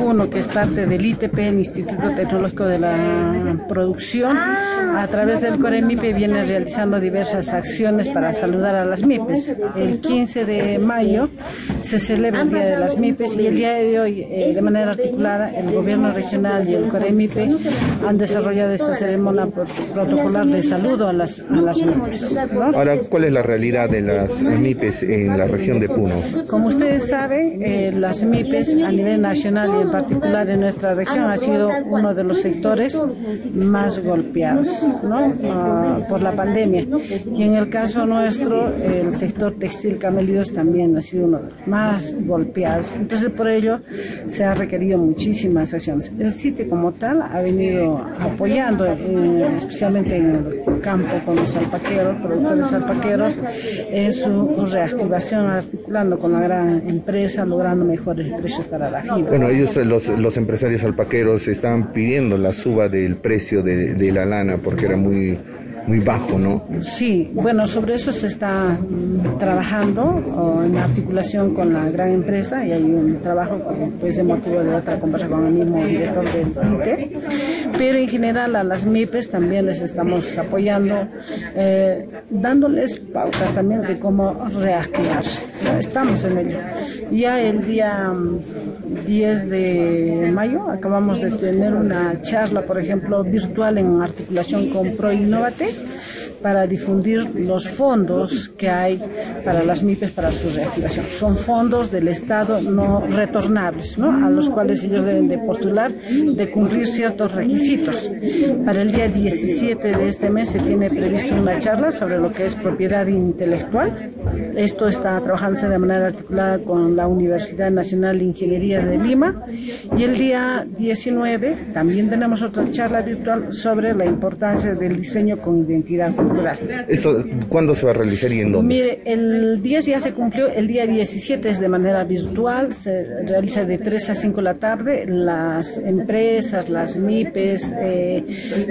uno, que es parte del ITP, el Instituto Tecnológico de la Producción, a través del CoreMIPE viene realizando diversas acciones para saludar a las MIPES. El 15 de mayo se celebra el Día de las MIPES y el día de hoy, de manera articulada, el Gobierno Regional y el CoreMIPE han desarrollado esta ceremonia protocolar de saludo a las MIPES, ¿no? Ahora, ¿cuál es la realidad de las MIPES en la región de Puno? Como ustedes saben, las MIPES a nivel nacional y en particular en nuestra región ha sido uno de los sectores más golpeados, ¿no? Por la pandemia. Y en el caso nuestro, el sector textil camelídeos también ha sido uno de los más golpeados. Entonces, por ello se han requerido muchísimas acciones. El CITE como tal ha venido apoyando, especialmente en el campo con los alpaqueros, productores alpaqueros, en su reactivación, articulando con la gran empresa, logrando mejores precios para la fibra. Bueno, ellos, los empresarios alpaqueros, están pidiendo la suba del precio de la lana porque era muy bajo, ¿no? Sí, bueno, sobre eso se está trabajando en articulación con la gran empresa, y hay un trabajo pues en motivo de otra conversa con el mismo director del CITE, pero en general a las MIPES también les estamos apoyando, dándoles pautas también de cómo reactivarse. Estamos en ello. Ya el día 10 de mayo acabamos de tener una charla, por ejemplo, virtual en articulación con Pro Innovate, para difundir los fondos que hay para las MIPES para su reactivación. Son fondos del Estado no retornables, ¿no?, a los cuales ellos deben de postular, de cumplir ciertos requisitos. Para el día 17 de este mes se tiene previsto una charla sobre lo que es propiedad intelectual. Esto está trabajándose de manera articulada con la Universidad Nacional de Ingeniería de Lima. Y el día 19 también tenemos otra charla virtual sobre la importancia del diseño con identidad cultural. ¿Esto cuándo se va a realizar y en dónde? Mire, el 10 ya se cumplió, el día 17 es de manera virtual, se realiza de 3 a 5 de la tarde. Las empresas, las MIPES,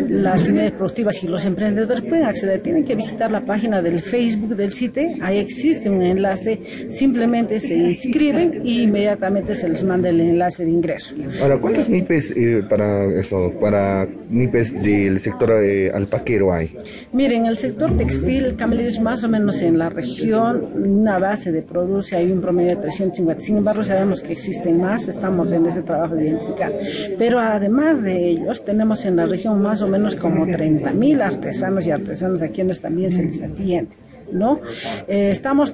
las unidades productivas y los emprendedores pueden acceder, tienen que visitar la página del Facebook del CITE, ahí existe un enlace, simplemente se inscriben y inmediatamente se les manda el enlace de ingreso. Ahora, ¿cuántas MIPES para MIPES del sector alpaquero hay? Miren, en el sector textil camelídeos, más o menos en la región, una base de produce, hay un promedio de 350, sin embargo sabemos que existen más, estamos en ese trabajo de identificar, pero además de ellos tenemos en la región más o menos como 30.000 artesanos y artesanas a quienes también se les atiende, ¿no? Estamos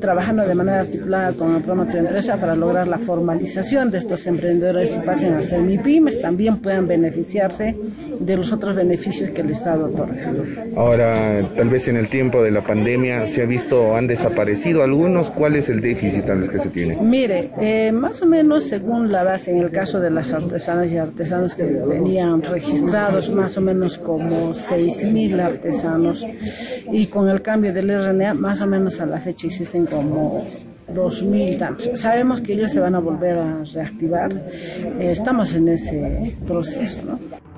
trabajando de manera articulada con el programa de empresa para lograr la formalización de estos emprendedores y pasen a ser MIPIMES, también puedan beneficiarse de los otros beneficios que el Estado otorga. Ahora, tal vez en el tiempo de la pandemia se ha visto, han desaparecido algunos, ¿cuál es el déficit tal vez que se tiene? Mire, más o menos según la base, en el caso de las artesanas y artesanos que tenían registrados más o menos como 6.000 artesanos, y con el cambio del RNA más o menos a la fecha existe como 2.000 tantos. Sabemos que ellos se van a volver a reactivar. Estamos en ese proceso, ¿no?